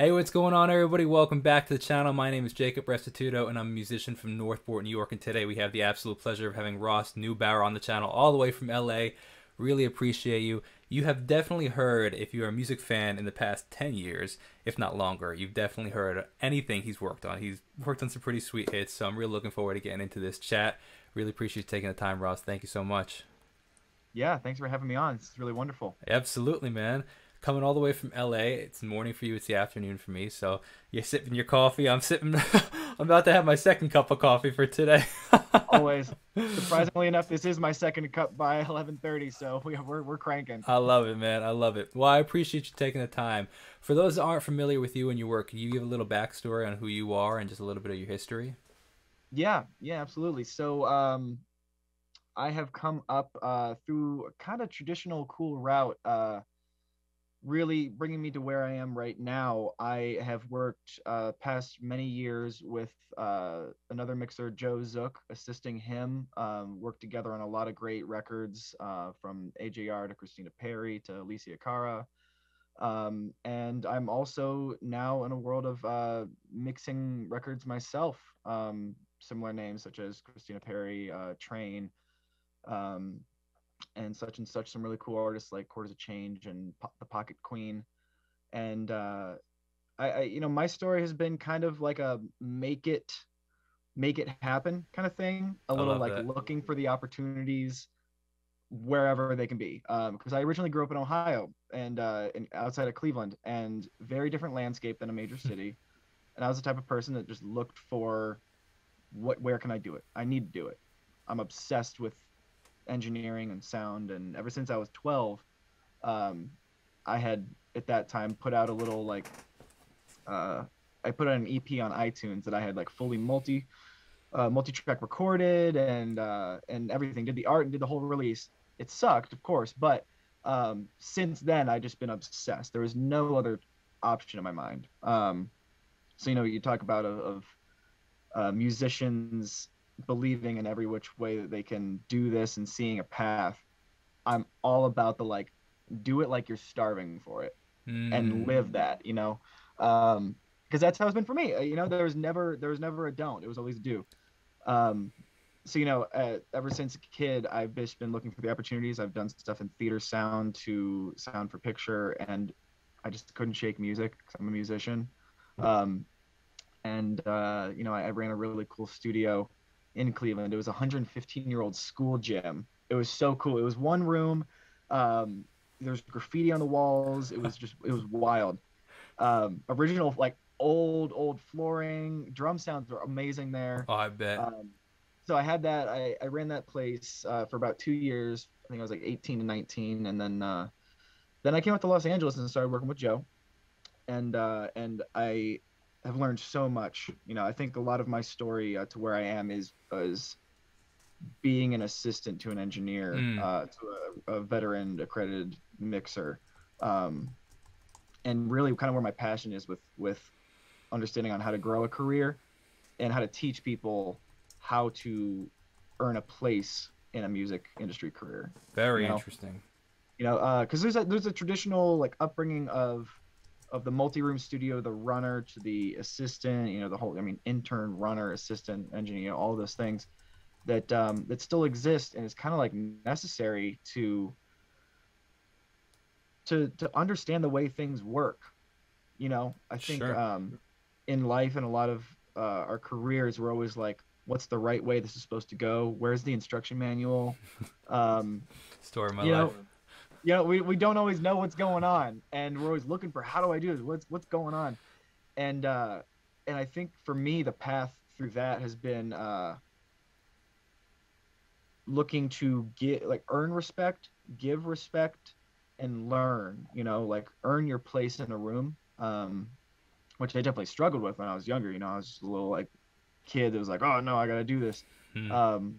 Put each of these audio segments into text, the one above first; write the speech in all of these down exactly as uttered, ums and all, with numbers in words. Hey, what's going on, everybody? Welcome back to the channel. My name is Jacob Restituto, and I'm a musician from Northport, New York, and today we have the absolute pleasure of having Ross Newbauer on the channel all the way from L A. Really appreciate you. You have definitely heard, if you're a music fan in the past ten years, if not longer, you've definitely heard anything he's worked on. He's worked on some pretty sweet hits, so I'm really looking forward to getting into this chat. Really appreciate you taking the time, Ross. Thank you so much. Yeah, thanks for having me on. This is really wonderful. Absolutely, man. Coming all the way from L A, it's morning for you, it's the afternoon for me, so you're sipping your coffee, I'm sipping, I'm about to have my second cup of coffee for today. Always. Surprisingly enough, this is my second cup by eleven thirty, so we, we're, we're cranking. I love it, man, I love it. Well, I appreciate you taking the time. For those that aren't familiar with you and your work, can you give a little backstory on who you are and just a little bit of your history? Yeah, yeah, absolutely. So, um, I have come up uh, through a kind of traditional cool route, uh, really bringing me to where I am right now. I have worked uh, past many years with uh, another mixer, Joe Zook, assisting him, um, worked together on a lot of great records, uh, from A J R to Christina Perry to Alicia Keys. Um, and I'm also now in a world of uh, mixing records myself, um, similar names such as Christina Perry, uh, Train, um, and such and such, some really cool artists like Quarters of Change and Po the Pocket Queen. And uh, I, I, you know, my story has been kind of like a make it, make it happen kind of thing. A I little like that. Looking for the opportunities wherever they can be. Um, because I originally grew up in Ohio and uh, in, outside of Cleveland, and very different landscape than a major city. And I was the type of person that just looked for what, where can I do it? I need to do it. I'm obsessed with engineering and sound, and ever since I was twelve, um I had at that time put out a little like uh I put out an E P on iTunes that I had like fully multi uh multi-track recorded and uh and everything, did the art and did the whole release. It sucked, of course, but um since then I've just been obsessed. There was no other option in my mind. Um so, you know, you talk about of, of uh musicians believing in every which way that they can do this and seeing a path. I'm all about the like, do it like you're starving for it mm. and live that, you know, um because that's how it's been for me. You know, there was never there was never a don't, it was always a do. Um so, you know, uh, ever since a kid I've just been looking for the opportunities. I've done stuff in theater sound to sound for picture, and I just couldn't shake music because I'm a musician. Um and uh you know, I, I ran a really cool studio in Cleveland. It was a one hundred fifteen year old school gym. It was so cool. It was one room. Um, there's graffiti on the walls. It was just, it was wild. Um, original, like old, old flooring. Drum sounds were amazing there. Oh, I bet. Um, so I had that. I, I ran that place uh, for about two years. I think I was like eighteen to nineteen. And then, uh, then I came out to Los Angeles and started working with Joe. And, uh, and I have learned so much. You know, I think a lot of my story uh, to where I am is is being an assistant to an engineer, mm. uh, to a, a veteran accredited mixer, um, and really kind of where my passion is with with understanding on how to grow a career and how to teach people how to earn a place in a music industry career. Very you know? interesting. You know, uh, because there's a there's a traditional like upbringing of of the multi-room studio, the runner to the assistant, you know, the whole, I mean, intern, runner, assistant, engineer, all those things that, um, that still exist. And it's kind of like necessary to, to, to understand the way things work. You know, I think, sure. um, in life and a lot of, uh, our careers, we're always like, what's the right way this is supposed to go? Where's the instruction manual? Um, Story of my life. Know, You know, we, we don't always know what's going on, and we're always looking for, how do I do this? What's, what's going on? And, uh, and I think for me, the path through that has been, uh, looking to get like earn respect, give respect, and learn, you know, like earn your place in a room. Um, which I definitely struggled with when I was younger. You know, I was just a little like kid that was like, oh no, I gotta do this. Hmm. Um,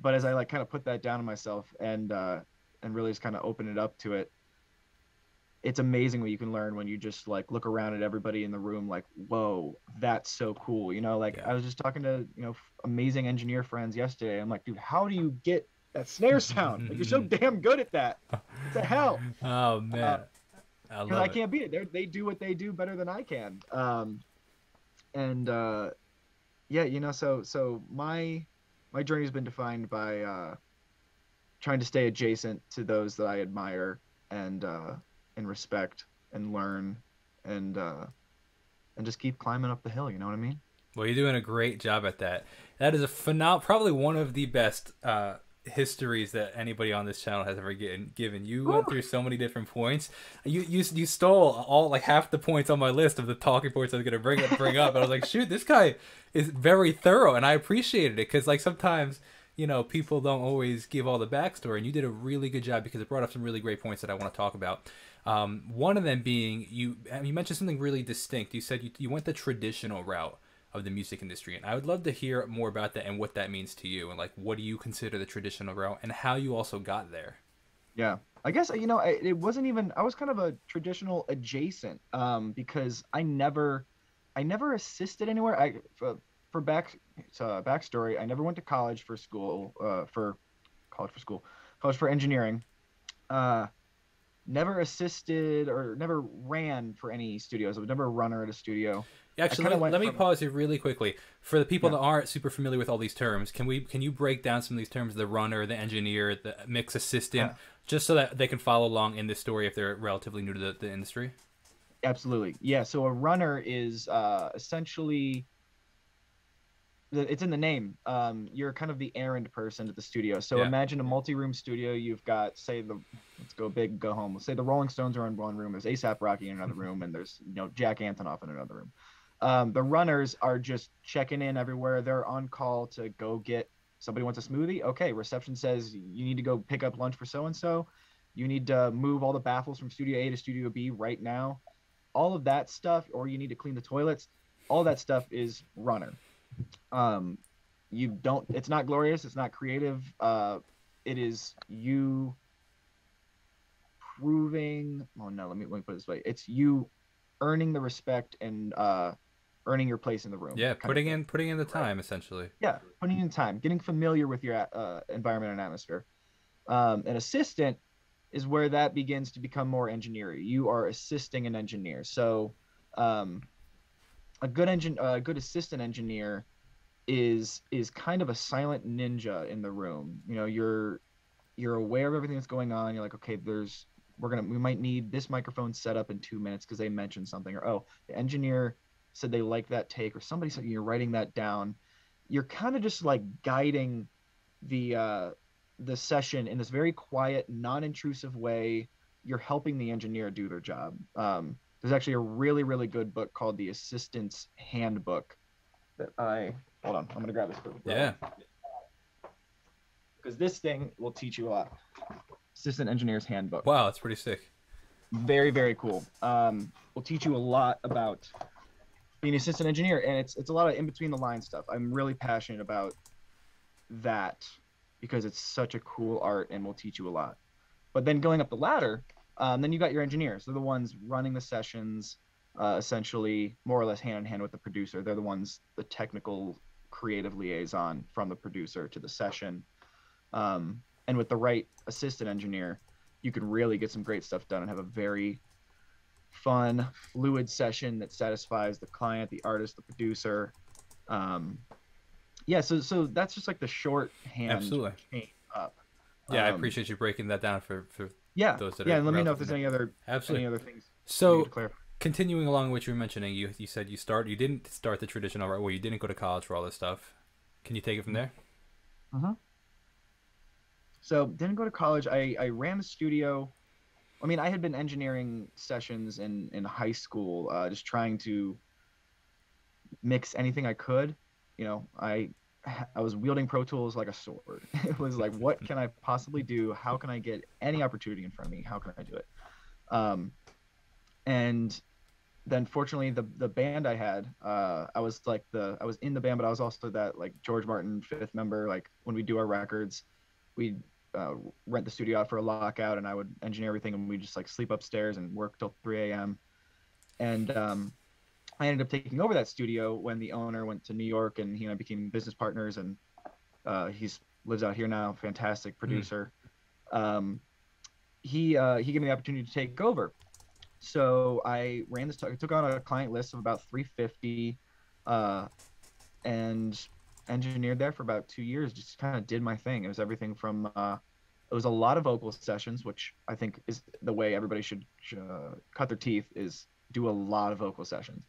but as I like kind of put that down on myself and, uh, and really just kind of open it up to it, it's amazing what you can learn when you just like look around at everybody in the room like, whoa, that's so cool. You know, like yeah. I was just talking to, you know, amazing engineer friends yesterday. I'm like, dude, how do you get that snare sound? Like, you're so damn good at that. What the hell? Oh man. Uh, I love I can't it. beat it. They're, they do what they do better than I can. Um, and uh, yeah, you know, so so my my journey has been defined by uh, trying to stay adjacent to those that I admire and uh, and respect and learn and uh, and just keep climbing up the hill. You know what I mean? Well, you're doing a great job at that. That is a phenomenal, probably one of the best uh, histories that anybody on this channel has ever given. You Ooh. went through so many different points. You you you stole all like half the points on my list of the talking points I was gonna bring up. Bring up. And I was like, shoot, this guy is very thorough, and I appreciated it because like sometimes, you know, people don't always give all the backstory, and you did a really good job because it brought up some really great points that I want to talk about. Um, one of them being you. You mentioned something really distinct. You said you you went the traditional route of the music industry, and I would love to hear more about that and what that means to you, and like what do you consider the traditional route and how you also got there. Yeah, I guess, you know, I, it wasn't even, I was kind of a traditional adjacent, um, because I never, I never assisted anywhere. I for, for back uh, backstory, I never went to college for school, uh, for college for school, college for engineering. Uh, never assisted or never ran for any studios. I was never a runner at a studio. Actually, let, let me from... pause here really quickly. For the people yeah. that aren't super familiar with all these terms, can we can you break down some of these terms, the runner, the engineer, the mix assistant, yeah. just so that they can follow along in this story if they're relatively new to the, the industry? Absolutely. Yeah, so a runner is uh, essentially, it's in the name. Um, you're kind of the errand person at the studio. So yeah. imagine a multi-room studio. You've got, say, the let's go big, go home. Let's say the Rolling Stones are in one room. There's ASAP Rocky in another room, and there's you know Jack Antonoff in another room. Um, the runners are just checking in everywhere. They're on call to go get somebody wants a smoothie. Okay, reception says you need to go pick up lunch for so-and-so. You need to move all the baffles from Studio A to Studio B right now. All of that stuff, or you need to clean the toilets. All that stuff is runner. Um, you don't, it's not glorious. It's not creative. Uh, it is you proving, oh no, let me, let me put it this way. It's you earning the respect and, uh, earning your place in the room. Yeah. Putting in, putting in the time, right. essentially. Yeah. Putting in time, getting familiar with your, uh, environment and atmosphere. Um, an assistant is where that begins to become more engineering. You are assisting an engineer. So, um, A good engine, a good assistant engineer, is is kind of a silent ninja in the room. You know, you're you're aware of everything that's going on. You're like, okay, there's we're gonna we might need this microphone set up in two minutes because they mentioned something, or oh, the engineer said they like that take, or somebody said you're writing that down. You're kind of just like guiding the uh, the session in this very quiet, non-intrusive way. You're helping the engineer do their job. Um, There's actually a really, really good book called The Assistant's Handbook that I, hold on, I'm going to grab this book. Yeah. Because this thing will teach you a lot. Assistant Engineer's Handbook. Wow, that's pretty sick. Very, very cool. Um, will teach you a lot about being an assistant engineer, and it's, it's a lot of in-between-the-line stuff. I'm really passionate about that because it's such a cool art and will teach you a lot. But then going up the ladder, Um, then you got your engineers. They're the ones running the sessions, uh, essentially more or less hand in hand with the producer. They're the ones, the technical creative liaison from the producer to the session. Um, and with the right assistant engineer, you can really get some great stuff done and have a very fun, fluid session that satisfies the client, the artist, the producer. Um, yeah, so so that's just like the shorthand. Absolutely. Chain up. Yeah, um, I appreciate you breaking that down for for. Yeah, yeah. And let me know if there's any other absolutely any other things. So, continuing along what you were mentioning, you you said you start you didn't start the traditional route, well, you didn't go to college for all this stuff. Can you take it from there? Uh huh. So didn't go to college. I I ran a studio. I mean, I had been engineering sessions in in high school, uh, just trying to mix anything I could. You know, I I was wielding Pro Tools like a sword. It was like, what can I possibly do? How can I get any opportunity in front of me? How can I do it? Um, and then fortunately the, the band I had, uh, I was like the, I was in the band, but I was also that like George Martin fifth member. Like when we do our records, we uh, rent the studio out for a lockout and I would engineer everything. And we just like sleep upstairs and work till three A M And, um, I ended up taking over that studio when the owner went to New York and he and I became business partners, and uh, he's lives out here now. Fantastic producer. Mm. Um, he, uh, he gave me the opportunity to take over. So I ran this, I took on a client list of about three fifty, uh, and engineered there for about two years. Just kind of did my thing. It was everything from, uh, it was a lot of vocal sessions, which I think is the way everybody should uh, cut their teeth, is do a lot of vocal sessions,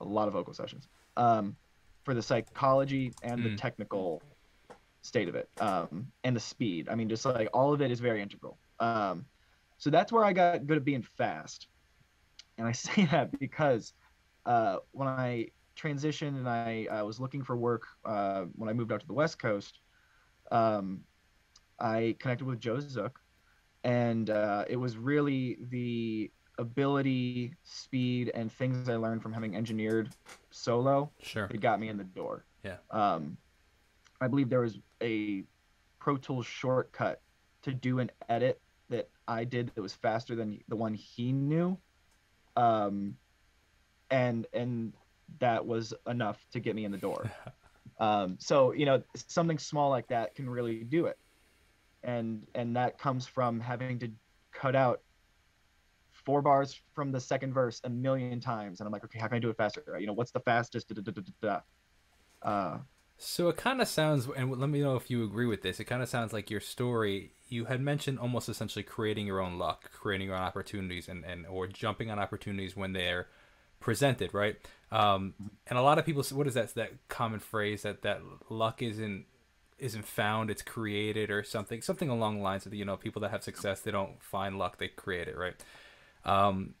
a lot of vocal sessions, um, for the psychology and mm. the technical state of it, um, and the speed. I mean, just like all of it is very integral. Um, so that's where I got good at being fast. And I say that because uh, when I transitioned and I, I was looking for work uh, when I moved out to the West Coast, um, I connected with Joe Zook, and uh, it was really the ability, speed, and things I learned from having engineered solo sure. that got me in the door. Yeah. Um, I believe there was a Pro Tools shortcut to do an edit that I did that was faster than the one he knew, um, and and that was enough to get me in the door. um, so you know, something small like that can really do it. And and that comes from having to cut out four bars from the second verse a million times, and I'm like, okay, how can I do it faster? You know, what's the fastest? Da, da, da, da, da. Uh, so it kind of sounds, and let me know if you agree with this, it kind of sounds like your story, you had mentioned almost essentially creating your own luck, creating your own opportunities, and, and or jumping on opportunities when they're presented, right? Um, and a lot of people, what is that, that common phrase that, that luck isn't, isn't found, it's created, or something something along the lines of, you know, people that have success, they don't find luck, they create it, right? Um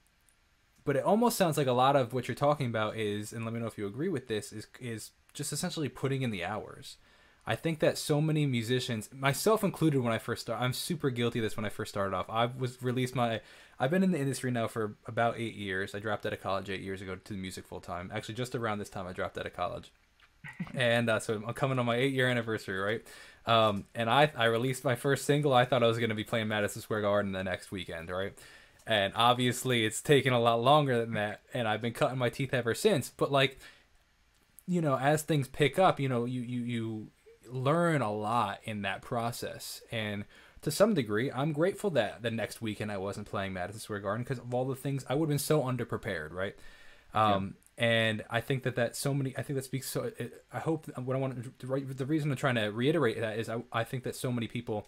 but it almost sounds like a lot of what you're talking about is, and let me know if you agree with this, is is just essentially putting in the hours. I think that so many musicians, myself included, when I first started, I'm super guilty of this. When I first started off, I was released my I've been in the industry now for about eight years. I dropped out of college eight years ago to music full time. Actually, just around this time I dropped out of college. And uh, so I'm coming on my eight year anniversary, right? Um, and I, I released my first single. I thought I was going to be playing Madison Square Garden the next weekend, right? And obviously it's taken a lot longer than that. And I've been cutting my teeth ever since. But like, you know, as things pick up, you know, you, you, you learn a lot in that process. And to some degree, I'm grateful that the next weekend I wasn't playing Madison Square Garden, because of all the things, I would have been so underprepared, right? Um, yeah. And I think that that so many, I think that speaks so, I hope what I want to, the reason I'm trying to reiterate that is I, I think that so many people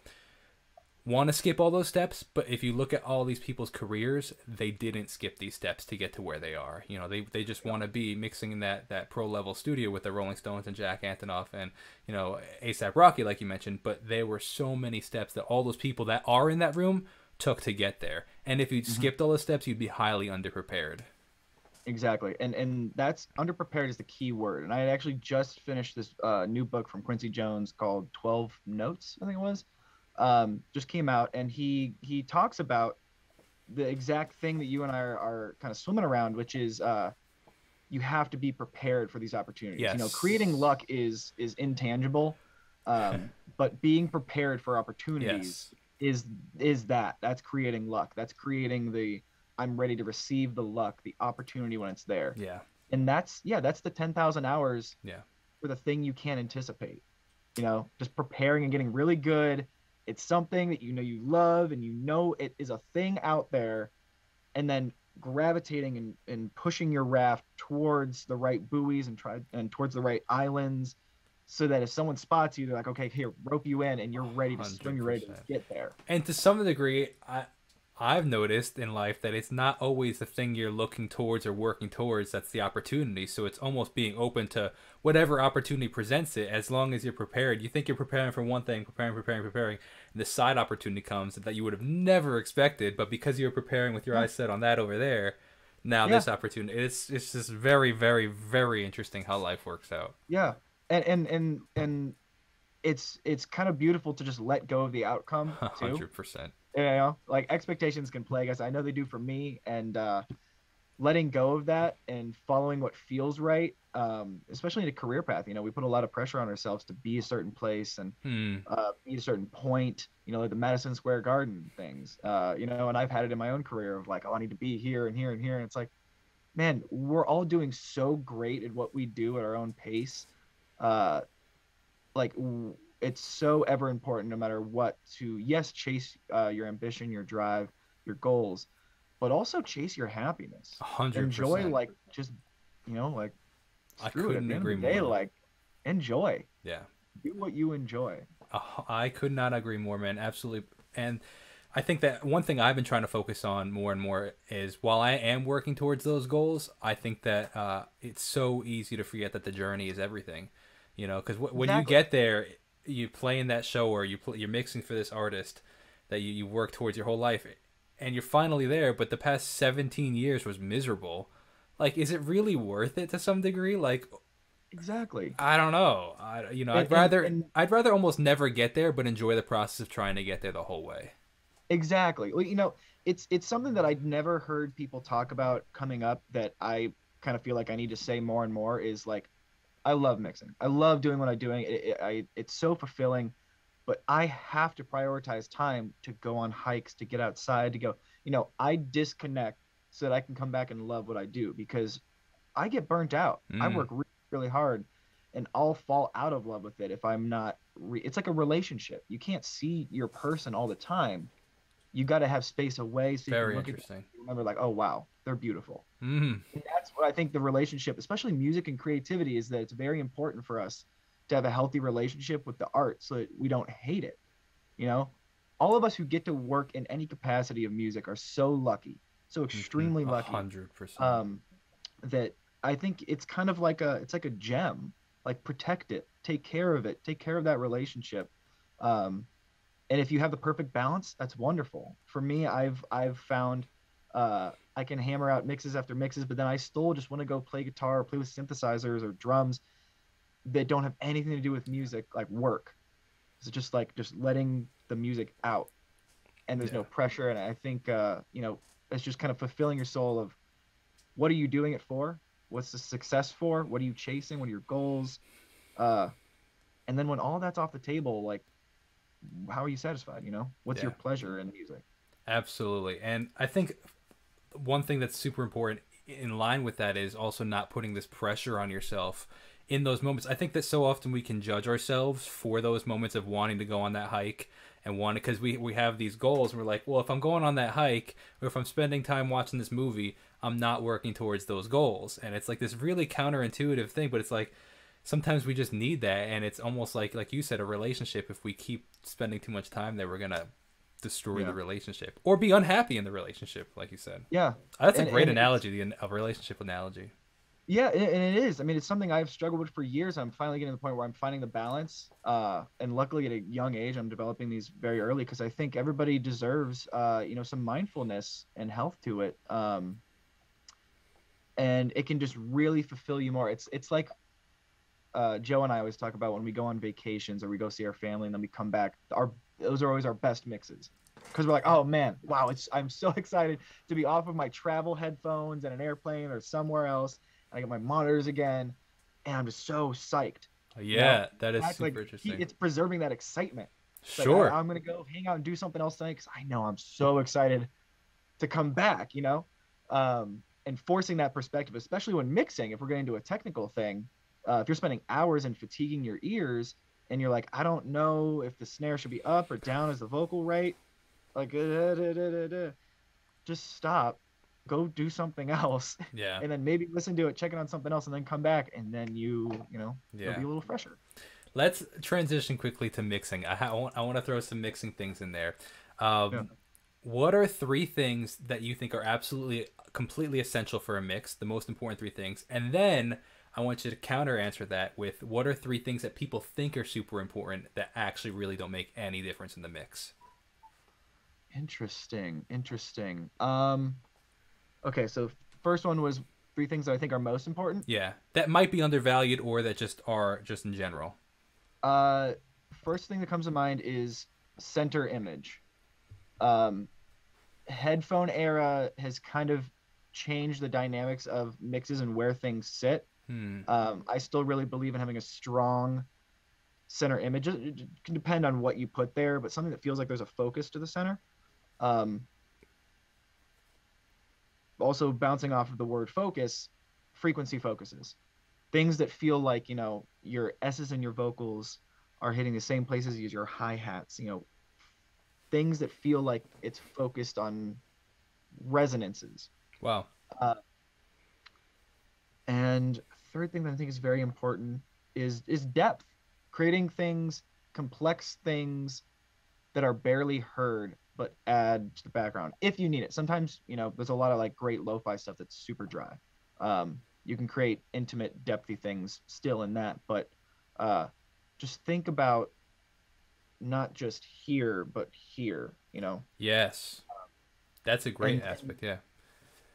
want to skip all those steps, but if you look at all these people's careers, they didn't skip these steps to get to where they are. You know, they, they just want to be mixing in that, that pro level studio with the Rolling Stones and Jack Antonoff and, you know, ASAP Rocky, like you mentioned, but there were so many steps that all those people that are in that room took to get there. And if you mm-hmm. skipped all those steps, you'd be highly underprepared. Exactly. And and that's, underprepared is the key word. And I had actually just finished this uh, new book from Quincy Jones called twelve notes, I think it was, um, just came out. And he, he talks about the exact thing that you and I are, are kind of swimming around, which is uh, you have to be prepared for these opportunities. Yes. You know, creating luck is, is intangible, um, but being prepared for opportunities yes. is, is that. That's creating luck. That's creating the... I'm ready to receive the luck, the opportunity when it's there. Yeah. And that's, yeah, that's the ten thousand hours yeah. for the thing you can't anticipate, you know, just preparing and getting really good. It's something that, you know, you love and you know, it is a thing out there, and then gravitating and, and pushing your raft towards the right buoys and try and towards the right islands, so that if someone spots you, they're like, okay, here, rope you in, and you're ready to swim, you're ready to get there. And to some degree, I, I've noticed in life that it's not always the thing you're looking towards or working towards that's the opportunity. So it's almost being open to whatever opportunity presents it, as long as you're prepared. You think you're preparing for one thing, preparing, preparing, preparing, and the side opportunity comes that you would have never expected, but because you're preparing with your eyes set on that over there, now yeah. this opportunity, it's it's just very, very, very interesting how life works out. Yeah. And and and, and it's it's kind of beautiful to just let go of the outcome too. one hundred percent. You know, like expectations can plague us. I know they do for me, and uh, letting go of that and following what feels right, um, especially in a career path. You know, we put a lot of pressure on ourselves to be a certain place and hmm. uh, be a certain point, you know, like the Madison Square Garden things, uh, you know, and I've had it in my own career of like, oh, I need to be here and here and here. And it's like, man, we're all doing so great at what we do at our own pace. Uh, like, it's so ever important, no matter what, to yes, chase uh, your ambition, your drive, your goals, but also chase your happiness. one hundred percent. Enjoy, like, just, you know, like, I couldn't it. agree more. Day, like, enjoy. Yeah. Do what you enjoy. Uh, I could not agree more, man. Absolutely. And I think that one thing I've been trying to focus on more and more is, while I am working towards those goals, I think that uh, it's so easy to forget that the journey is everything, you know, because w- when exactly. you get there, you play in that show, or you play, you're mixing for this artist that you, you work towards your whole life, and you're finally there. But the past seventeen years was miserable. Like, is it really worth it to some degree? Like, exactly. I don't know. I, you know, and, I'd rather, and, and... I'd rather almost never get there, but enjoy the process of trying to get there the whole way. Exactly. Well, you know, it's it's something that I'd never heard people talk about coming up that I kind of feel like I need to say more and more is, like, I love mixing. I love doing what I'm doing. It, it, I, it's so fulfilling, but I have to prioritize time to go on hikes, to get outside, to go, you know, I disconnect so that I can come back and love what I do, because I get burnt out. Mm. I work really, really hard, and I'll fall out of love with it if I'm not, re- it's like a relationship. You can't see your person all the time. You got to have space away so you Very can look interesting. At them and remember, like, oh, wow, they're beautiful. Mm. And that's what I think the relationship, especially music and creativity, is that it's very important for us to have a healthy relationship with the art so that we don't hate it. You know, all of us who get to work in any capacity of music are so lucky, so extremely mm-hmm. lucky. one hundred percent. Um, that I think it's kind of like a, it's like a gem, like, protect it, take care of it, take care of that relationship. Um, And if you have the perfect balance, that's wonderful. For me, I've I've found uh, I can hammer out mixes after mixes, but then I still just want to go play guitar or play with synthesizers or drums that don't have anything to do with music, like work. It's just like just letting the music out, and there's yeah. no pressure. And I think uh, you know, it's just kind of fulfilling your soul of what are you doing it for? What's the success for? What are you chasing? What are your goals? Uh, and then when all that's off the table, like, how are you satisfied? You know, what's yeah. your pleasure in music? Absolutely. And I think one thing that's super important in line with that is also not putting this pressure on yourself in those moments. I think that so often we can judge ourselves for those moments of wanting to go on that hike and want because we, we have these goals and we're like, well, if I'm going on that hike or if I'm spending time watching this movie, I'm not working towards those goals. And it's like this really counterintuitive thing, but it's like, sometimes we just need that, and it's almost like, like you said, a relationship. If we keep spending too much time there, we're gonna destroy yeah. the relationship or be unhappy in the relationship, like you said. Yeah, that's and, a great analogy, the a relationship analogy. Yeah, and it is. I mean, it's something I've struggled with for years. I'm finally getting to the point where I'm finding the balance, uh, and luckily at a young age, I'm developing these very early because I think everybody deserves, uh, you know, some mindfulness and health to it, um, and it can just really fulfill you more. It's it's like. Uh, Joe and I always talk about when we go on vacations or we go see our family and then we come back, our those are always our best mixes because we're like, oh man, wow, it's I'm so excited to be off of my travel headphones and an airplane or somewhere else, and I get my monitors again, and I'm just so psyched. Yeah, you know? That is super like, interesting. He, it's preserving that excitement. It's sure. Like, I'm gonna go hang out and do something else tonight because I know I'm so excited to come back. You know, um, and forcing that perspective, especially when mixing, if we're getting into a technical thing. Uh, if you're spending hours and fatiguing your ears and you're like, I don't know if the snare should be up or down, is the vocal right? Like, uh, da, da, da, da. Just stop, go do something else. Yeah. And then maybe listen to it, check it on something else, and then come back. And then you, you know, yeah. it'll be a little fresher. Let's transition quickly to mixing. I, ha- I, want, I want to throw some mixing things in there. Um, yeah. What are three things that you think are absolutely, completely essential for a mix? The most important three things. And then I want you to counter answer that with what are three things that people think are super important that actually really don't make any difference in the mix. Interesting. Interesting. Um, okay. So first one was three things that I think are most important. Yeah. That might be undervalued or that just are just in general. Uh, first thing that comes to mind is center image. Um, headphone era has kind of changed the dynamics of mixes and where things sit. Hmm. Um, I still really believe in having a strong center image. It can depend on what you put there, but something that feels like there's a focus to the center. Um, also, bouncing off of the word focus, frequency focuses. Things that feel like, you know, your S's and your vocals are hitting the same places as your hi-hats. You know, things that feel like it's focused on resonances. Wow. Uh, and third thing that I think is very important is is depth. Creating things, complex things that are barely heard but add to the background if you need it. Sometimes, you know, there's a lot of like great lo-fi stuff that's super dry. Um, you can create intimate, depthy things still in that, but uh, just think about not just here, but here, you know? Yes. That's a great and, aspect, yeah.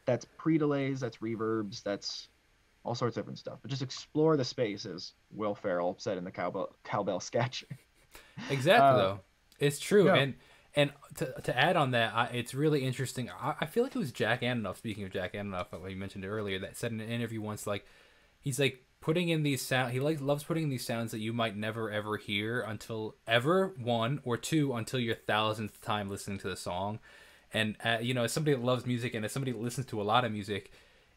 That's pre-delays, that's reverbs, that's all sorts of different stuff. But just explore the space, as Will Ferrell said in the Cowbell, cowbell sketch. Exactly, uh, though. It's true, yeah. and and to, to add on that, I, it's really interesting. I, I feel like it was Jack Antonoff, speaking of Jack Antonoff, like you mentioned earlier, that said in an interview once, like, he's like, putting in these sound, he like loves putting in these sounds that you might never ever hear until ever one or two until your thousandth time listening to the song. And uh, you know, as somebody that loves music and as somebody that listens to a lot of music,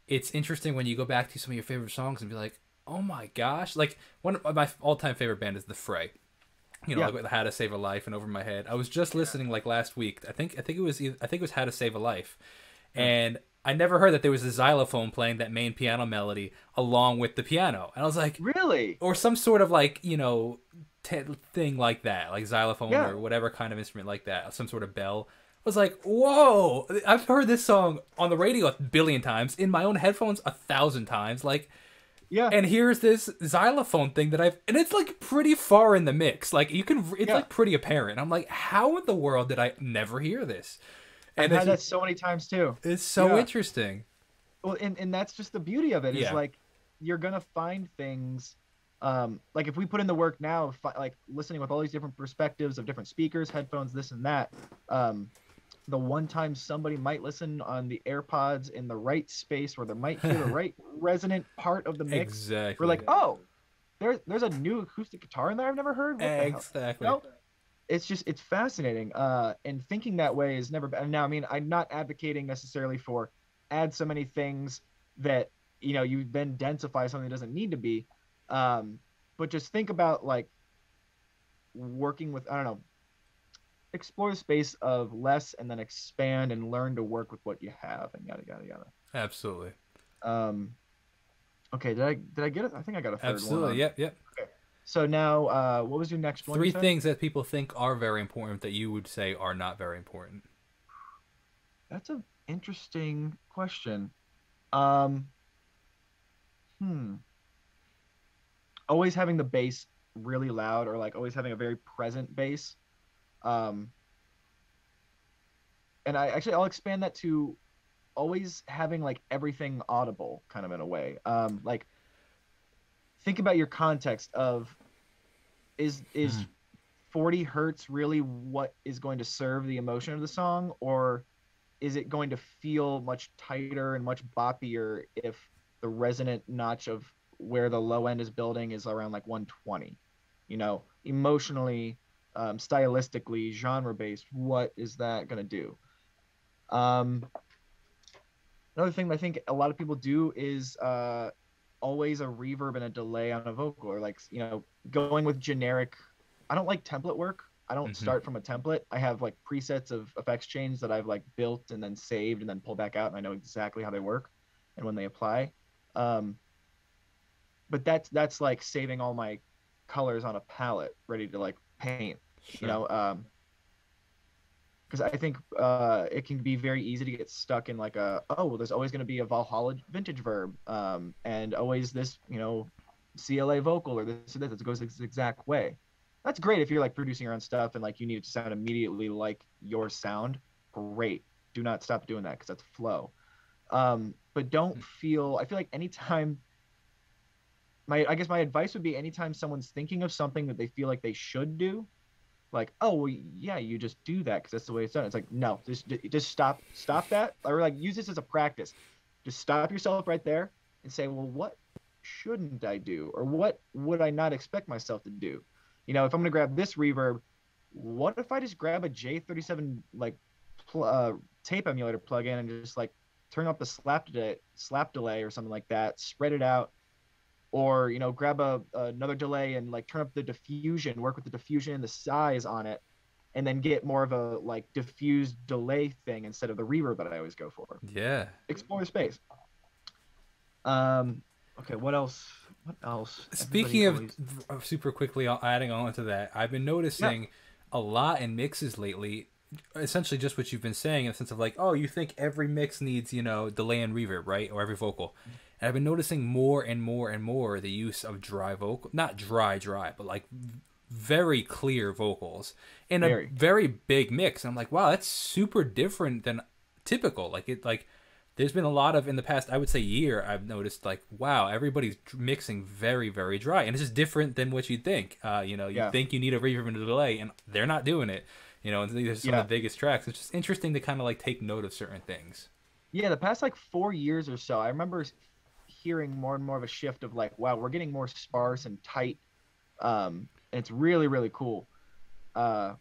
it's interesting when you go back to some of your favorite songs and be like, oh my gosh! Like one of my all-time favorite band is The Fray. You know, yeah. like How to Save a Life and Over My Head. I was just listening like last week. I think I think it was I think it was How to Save a Life, mm-hmm. and I never heard that there was a xylophone playing that main piano melody along with the piano. And I was like, really? Or some sort of like, you know, t thing like that, like xylophone yeah. or whatever kind of instrument like that, some sort of bell. I was like, whoa, I've heard this song on the radio a billion times, in my own headphones a thousand times. Like, yeah. And here's this xylophone thing that I've, and it's like pretty far in the mix. Like you can, it's yeah. like pretty apparent. I'm like, how in the world did I never hear this? And I've had that so many times too. It's so yeah. interesting. Well, and, and that's just the beauty of it. It's yeah. like, you're going to find things. Um, like if we put in the work now, like listening with all these different perspectives of different speakers, headphones, this and that, um, the one time somebody might listen on the AirPods in the right space where they might hear the right resonant part of the mix. Exactly. We're like, oh, there's, there's a new acoustic guitar in there I've never heard. What exactly. the hell? Nope. It's just, it's fascinating. Uh, and thinking that way is never bad. Now, I mean, I'm not advocating necessarily for add so many things that, you know, you then densify something that doesn't need to be. Um, but just think about like working with, I don't know, explore the space of less and then expand and learn to work with what you have and yada, yada, yada. Absolutely. Um, okay. Did I, did I get it? I think I got a third Absolutely. one. Absolutely. Yep. Yep. Okay. So now, uh, what was your next one? Three things that people think are very important that you would say are not very important. That's an interesting question. Um, hmm. Always having the bass really loud, or like always having a very present bass. Um, and I actually, I'll expand that to always having like everything audible kind of in a way. Um, like, think about your context of is is mm. forty hertz really what is going to serve the emotion of the song, or is it going to feel much tighter and much boppier if the resonant notch of where the low end is building is around like one twenty? You know, emotionally, um, stylistically, genre-based, what is that going to do? Um, another thing that I think a lot of people do is uh, – always a reverb and a delay on a vocal, or like, you know, going with generic. I don't like template work. I don't mm-hmm. start from a template. I have like presets of effects change that I've like built and then saved and then pull back out, and I know exactly how they work and when they apply. Um, but that's, that's like saving all my colors on a palette ready to like paint, sure. you know? Um, Cause I think uh, it can be very easy to get stuck in like a, oh, well, there's always going to be a Valhalla vintage verb, um, and always this, you know, C L A vocal or this or this, it goes this exact way. That's great if you're like producing your own stuff and like you need it to sound immediately like your sound. Great. Do not stop doing that, because that's flow. Um, but don't feel, I feel like anytime, my, I guess my advice would be anytime someone's thinking of something that they feel like they should do, like, oh, well, yeah, you just do that because that's the way it's done. It's like, no, just just stop stop that. Or like, use this as a practice. Just stop yourself right there and say, well, what shouldn't I do? Or what would I not expect myself to do? You know, if I'm going to grab this reverb, what if I just grab a J thirty-seven like pl uh, tape emulator plug-in and just like turn up the slap delay, slap delay or something like that, spread it out. Or, you know, grab a, another delay and like turn up the diffusion, work with the diffusion and the size on it. and then get more of a like diffused delay thing instead of the reverb that I always go for. Yeah. Explore space. Um, okay, what else? What else? Speaking Everybody of always... super quickly, adding on to that, I've been noticing yeah. a lot in mixes lately, essentially just what you've been saying, in the sense of like, oh, you think every mix needs, you know, delay and reverb, right? Or every vocal. And I've been noticing more and more and more the use of dry vocal, not dry, dry, but like very clear vocals in very. a very big mix. And I'm like, wow, that's super different than typical. Like it, like there's been a lot of, in the past, I would say year, I've noticed like, wow, everybody's mixing very, very dry. And it's just different than what you'd think. Uh, you know, you yeah. think you need a reverb and a delay, and they're not doing it. You know, and these are some yeah. of the biggest tracks. It's just interesting to kind of like take note of certain things. Yeah, the past like four years or so, I remember hearing more and more of a shift of like, wow, we're getting more sparse and tight. Um, and it's really, really cool. Uh,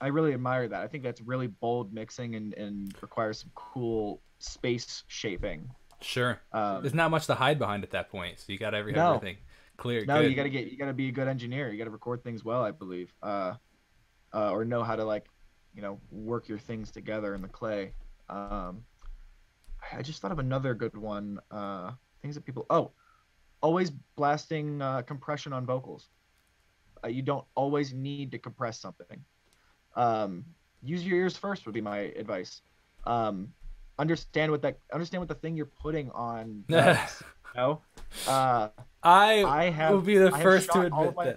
I really admire that. I think that's really bold mixing and, and requires some cool space shaping. Sure. Um, There's not much to hide behind at that point. So you got every, no. everything clear. No, good. you got to get, you got to be a good engineer. You got to record things well, I believe. Uh, Uh, or know how to like, you know, work your things together in the clay. Um, I just thought of another good one. Uh, things that people, oh, always blasting uh, compression on vocals. Uh, you don't always need to compress something. Um, use your ears first would be my advice. Um, understand what that, understand what the thing you're putting on. Does, you know? uh, I, I have, will be the I first to admit that. Play.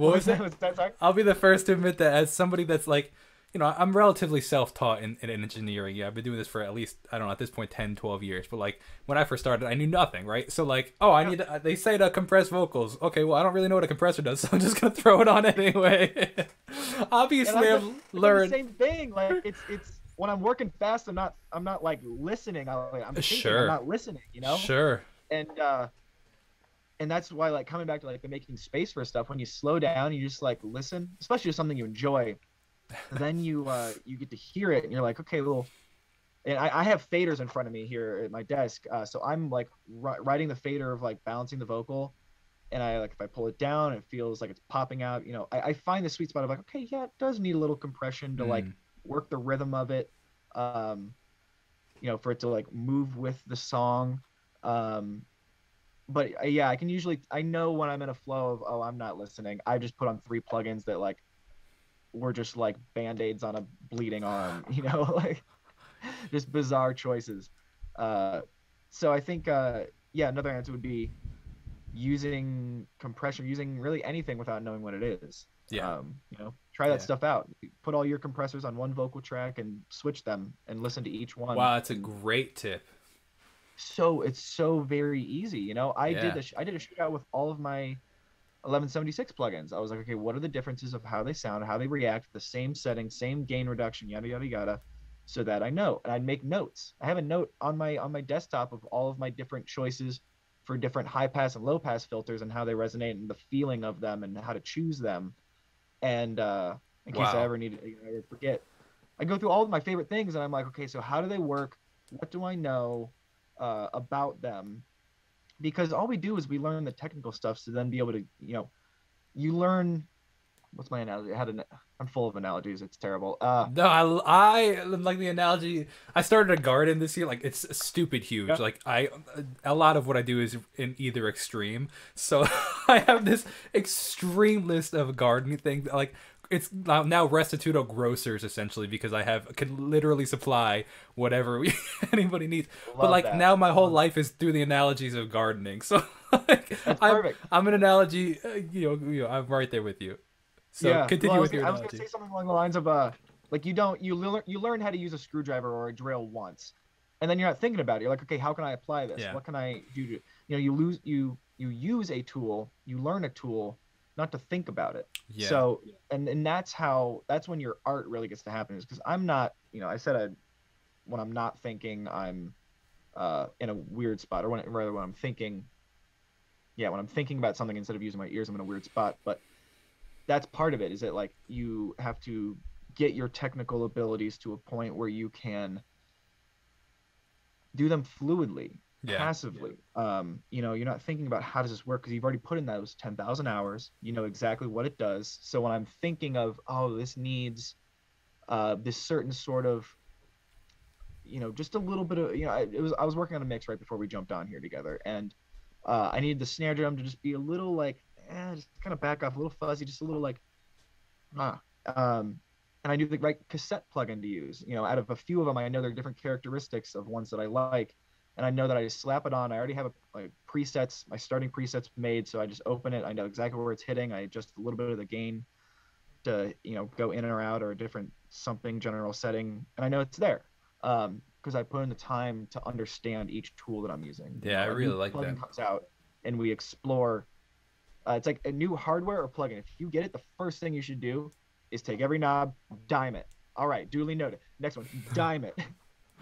What was that? Was that sorry? I'll be the first to admit that as somebody that's like, you know, I'm relatively self-taught in, in engineering. Yeah, I've been doing this for at least, I don't know, at this point, ten, twelve years. But like when I first started, I knew nothing, right? So like, oh, I yeah. need to, they say to compress vocals. Okay, well, I don't really know what a compressor does, so I'm just going to throw it on anyway. Obviously, I've learned. The same thing. Like it's, it's when I'm working fast, I'm not, I'm not like listening. I'm, like, I'm thinking, sure. I'm not listening, you know? Sure. And, uh. And that's why, like, coming back to, like, the making space for stuff, when you slow down, you just, like, listen, especially to something you enjoy, then you uh, you get to hear it, and you're like, okay, well, and I, I have faders in front of me here at my desk, uh, so I'm, like, writing the fader of, like, balancing the vocal, and I, like, if I pull it down, it feels like it's popping out, you know, I, I find the sweet spot of, like, okay, yeah, it does need a little compression to, mm. like, work the rhythm of it, um, you know, for it to, like, move with the song, um, but uh, yeah, I can usually, I know when I'm in a flow of, oh, I'm not listening. I just put on three plugins that like, were just like band-aids on a bleeding arm, you know, like just bizarre choices. Uh, so I think, uh, yeah, another answer would be using compression, using really anything without knowing what it is. Yeah. Um, you know, try that yeah. stuff out. Put all your compressors on one vocal track and switch them and listen to each one. Wow. That's a great tip. So it's so very easy, you know. I yeah. did a, I did a shootout with all of my eleven seventy-six plugins. I was like, okay, what are the differences of how they sound, how they react, the same setting, same gain reduction, yada yada yada, so that I know. And I'd make notes. I have a note on my on my desktop of all of my different choices for different high pass and low pass filters and how they resonate and the feeling of them and how to choose them. And uh, in case wow. I ever need to, you know, I would forget, I go through all of my favorite things and I'm like, okay, so how do they work? What do I know uh about them? Because all we do is we learn the technical stuff to then be able to, you know, you learn, what's my analogy? I had an, I'm full of analogies, it's terrible. Uh no, I, I like the analogy. I started a garden this year, like it's stupid huge. Yeah. Like I a lot of what I do is in either extreme, so I have this extreme list of gardening things. Like it's now Restituto grocers essentially, because I have can literally supply whatever we, anybody needs. Love but like that. Now my whole life is through the analogies of gardening. So like, I'm, I'm an analogy, uh, you, know, you know, I'm right there with you. So yeah. continue well, was, with your I analogy. I was going to say something along the lines of, uh, like you don't, you learn, you learn how to use a screwdriver or a drill once, and then you're not thinking about it. You're like, okay, how can I apply this? Yeah. What can I do? To, you know, you lose, you, you use a tool, you learn a tool, not to think about it. Yeah. So, and, and that's how, that's when your art really gets to happen, is because I'm not, you know, I said, I, when I'm not thinking, I'm uh, in a weird spot, or when, rather when I'm thinking, yeah, when I'm thinking about something instead of using my ears, I'm in a weird spot. But that's part of it, is that like, you have to get your technical abilities to a point where you can do them fluidly. yeah. passively. Yeah. Um, you know, you're not thinking about how does this work because you've already put in those ten thousand hours. You know exactly what it does. So when I'm thinking of, oh, this needs uh, this certain sort of, you know, just a little bit of, you know, I, it was I was working on a mix right before we jumped on here together, and uh, I needed the snare drum to just be a little like, eh, just kind of back off, a little fuzzy, just a little like, ah. Um, and I knew the right cassette plugin to use. You know, out of a few of them, I know there are different characteristics of ones that I like, and I know that I just slap it on. I already have a, like presets, my starting presets made, so I just open it. I know exactly where it's hitting. I adjust a little bit of the gain to, you know, go in or out or a different something general setting, and I know it's there because um, I put in the time to understand each tool that I'm using. Yeah, I really like that. Comes out and we explore. Uh, it's like a new hardware or plugin. If you get it, the first thing you should do is take every knob, dime it. All right, duly noted. Next one, dime it.